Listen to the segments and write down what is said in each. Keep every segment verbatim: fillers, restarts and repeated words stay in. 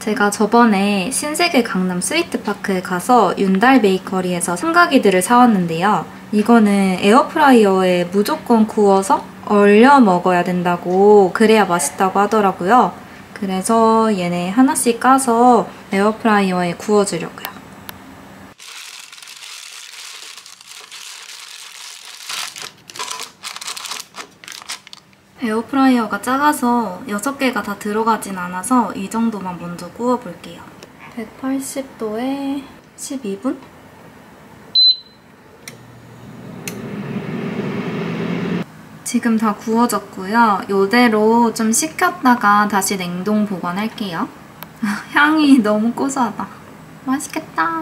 제가 저번에 신세계 강남 스위트파크에 가서 윤달 베이커리에서 삼각이들을 사왔는데요. 이거는 에어프라이어에 무조건 구워서 얼려 먹어야 된다고, 그래야 맛있다고 하더라고요. 그래서 얘네 하나씩 까서 에어프라이어에 구워주려고요. 에어프라이어가 작아서 여섯 개가 다 들어가진 않아서 이 정도만 먼저 구워볼게요. 백팔십 도에 십이 분? 지금 다 구워졌고요. 이대로 좀 식혔다가 다시 냉동 보관할게요. 향이 너무 고소하다. 맛있겠다.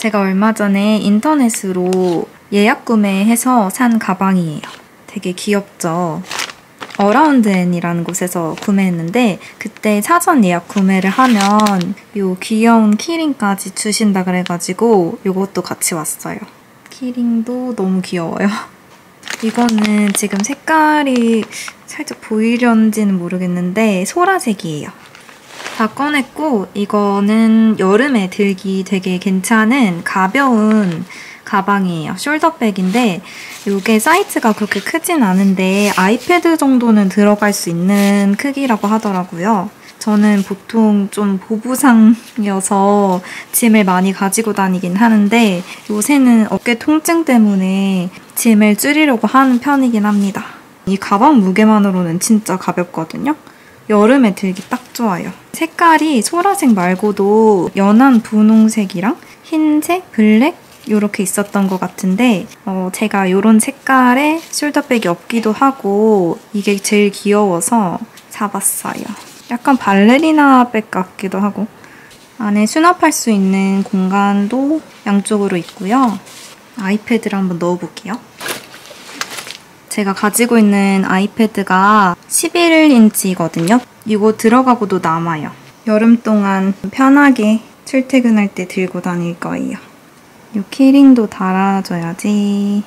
제가 얼마 전에 인터넷으로 예약 구매해서 산 가방이에요. 되게 귀엽죠? 어라운드앤이라는 곳에서 구매했는데 그때 사전 예약 구매를 하면 요 귀여운 키링까지 주신다 그래가지고 요것도 같이 왔어요. 키링도 너무 귀여워요. 이거는 지금 색깔이 살짝 보이려는지는 모르겠는데 소라색이에요. 다 꺼냈고, 이거는 여름에 들기 되게 괜찮은 가벼운 가방이에요. 숄더백인데 이게 사이즈가 그렇게 크진 않은데 아이패드 정도는 들어갈 수 있는 크기라고 하더라고요. 저는 보통 좀 보부상이어서 짐을 많이 가지고 다니긴 하는데 요새는 어깨 통증 때문에 짐을 줄이려고 하는 편이긴 합니다. 이 가방 무게만으로는 진짜 가볍거든요. 여름에 들기 딱 좋아요. 색깔이 소라색 말고도 연한 분홍색이랑 흰색, 블랙 이렇게 있었던 것 같은데 어, 제가 이런 색깔의 숄더백이 없기도 하고 이게 제일 귀여워서 사봤어요. 약간 발레리나 백 같기도 하고 안에 수납할 수 있는 공간도 양쪽으로 있고요. 아이패드를 한번 넣어볼게요. 제가 가지고 있는 아이패드가 십일 인치거든요. 이거 들어가고도 남아요. 여름 동안 편하게 출퇴근할 때 들고 다닐 거예요. 이 키링도 달아줘야지.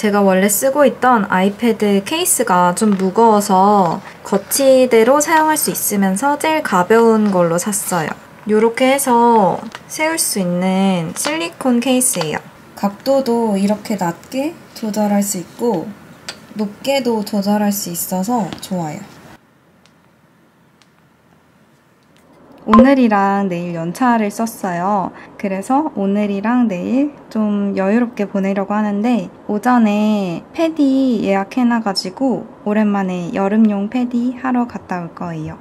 제가 원래 쓰고 있던 아이패드 케이스가 좀 무거워서 거치대로 사용할 수 있으면서 제일 가벼운 걸로 샀어요. 이렇게 해서 세울 수 있는 실리콘 케이스예요. 각도도 이렇게 낮게 조절할 수 있고 높게도 조절할 수 있어서 좋아요. 오늘이랑 내일 연차를 썼어요. 그래서 오늘이랑 내일 좀 여유롭게 보내려고 하는데 오전에 패디 예약해놔가지고 오랜만에 여름용 패디 하러 갔다 올 거예요.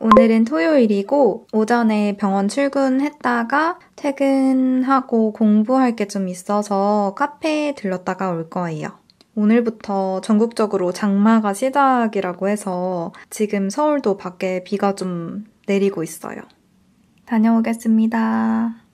오늘은 토요일이고 오전에 병원 출근했다가 퇴근하고 공부할 게 좀 있어서 카페에 들렀다가 올 거예요. 오늘부터 전국적으로 장마가 시작이라고 해서 지금 서울도 밖에 비가 좀 내리고 있어요. 다녀오겠습니다.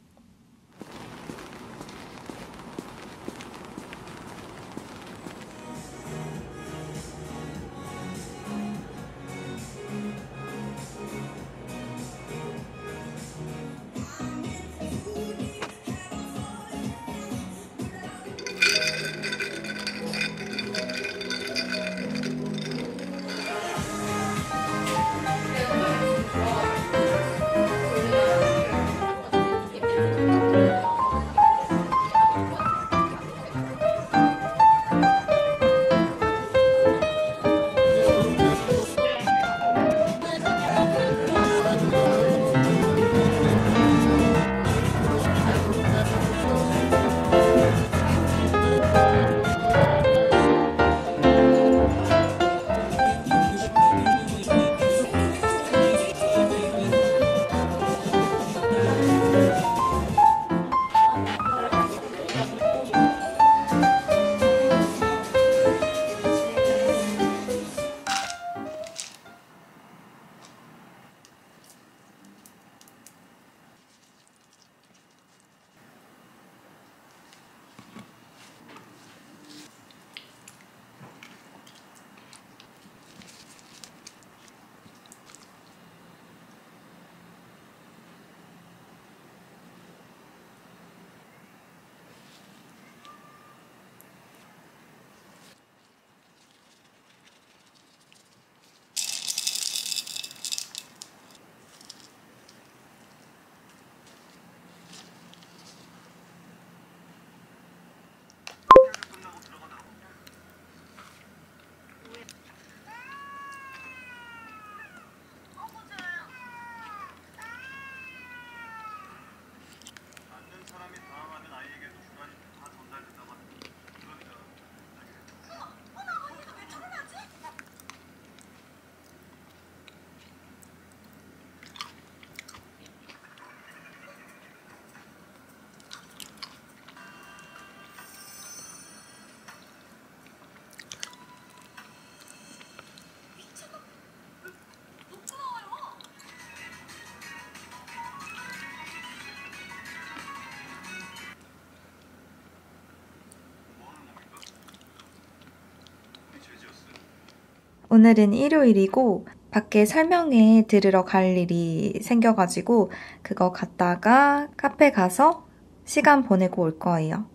오늘은 일요일이고 밖에 설명회 들으러 갈 일이 생겨가지고 그거 갔다가 카페 가서 시간 보내고 올 거예요.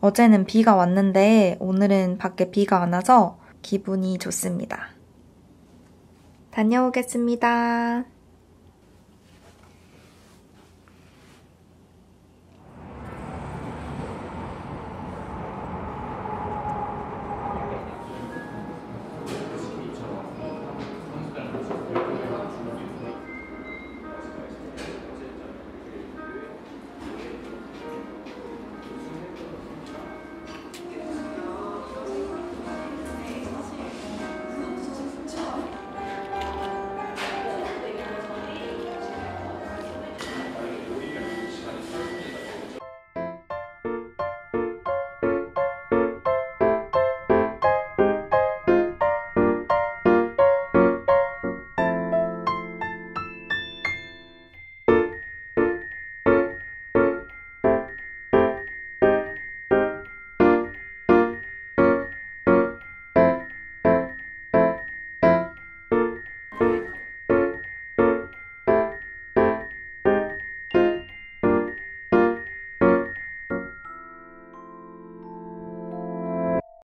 어제는 비가 왔는데 오늘은 밖에 비가 안 와서 기분이 좋습니다. 다녀오겠습니다.